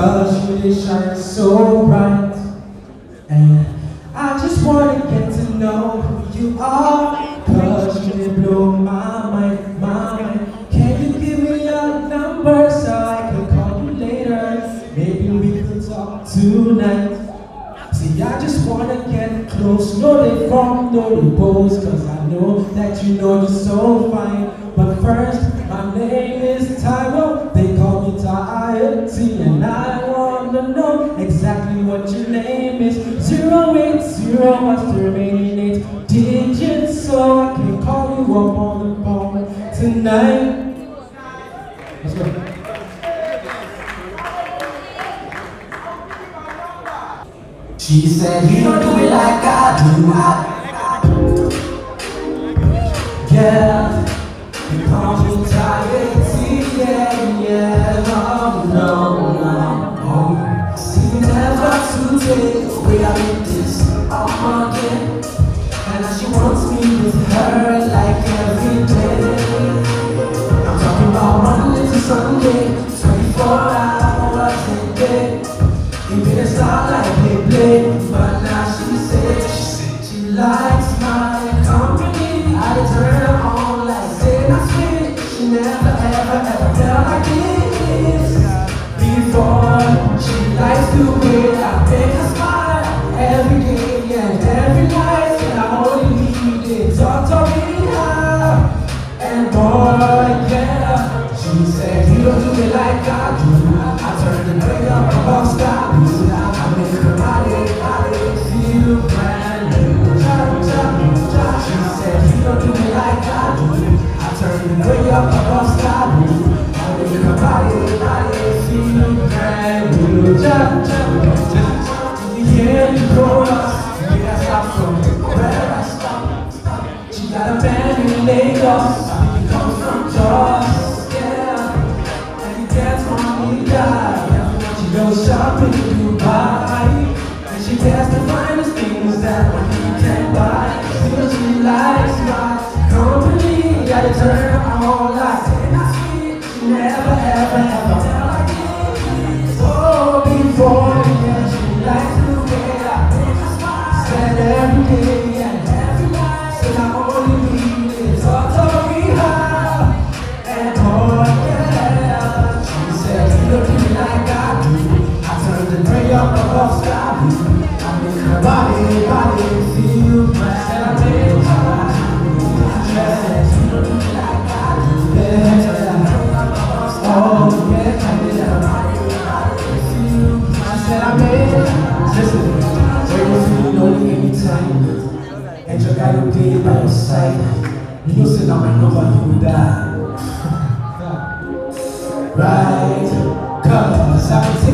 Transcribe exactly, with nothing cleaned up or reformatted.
cause you really shine so bright. And I just wanna get to know who you are, cause you really blow my mind, my mind. Can you give me your number so I can call you later? Maybe we could talk tonight. See, I just wanna get close, no they form, no they pose, cause I know that you know you're so fine. But first, my name is Taiwo, they call me T I O T, and I wanna know exactly what your name is. Zero eight zero, what's the remaining eight digits, so I can call you up on the phone tonight. Let's go. She said, you don't do it like I do. I, yeah, you call me T I O T, yeah, yeah, no, no, no, no. See, never today, we are in this all again. And she wants me with her like every day. I'm talking about Monday to Sunday, twenty-four hours a day. It didn't start like they played, but now she says she likes my company. I turn her on like say that's sweet. She never ever ever felt like this before. She likes the way I make her smile every day and every night. And I only need it talk to me now. And boy, yeah, she said you don't do it like I do. I turn the break up about style. Way up above sky blue, I make her body, body feel brand new. Jump, jump, jump, you hear me chorus. You gotta stop from where I stop, stop. She got a band in Lagos, he comes from Joss, yeah. And he dance for me, yeah. She goes shopping in Dubai, and she gets the finest things that money can buy. Still she likes my company. Gotta turn her on like sweet. She never ever ever tell like this. Oh, before, yeah, she likes the way I make her smile. Said every day and every night. Said I only need it all to be high. And boy, yeah, she said you don't do me like I do. I turn the prey up above sky blue. I make her body, body feel fine. Said I make her body, and you gotta be by your side. You don't sit on my number, you will die. Right, cause I'm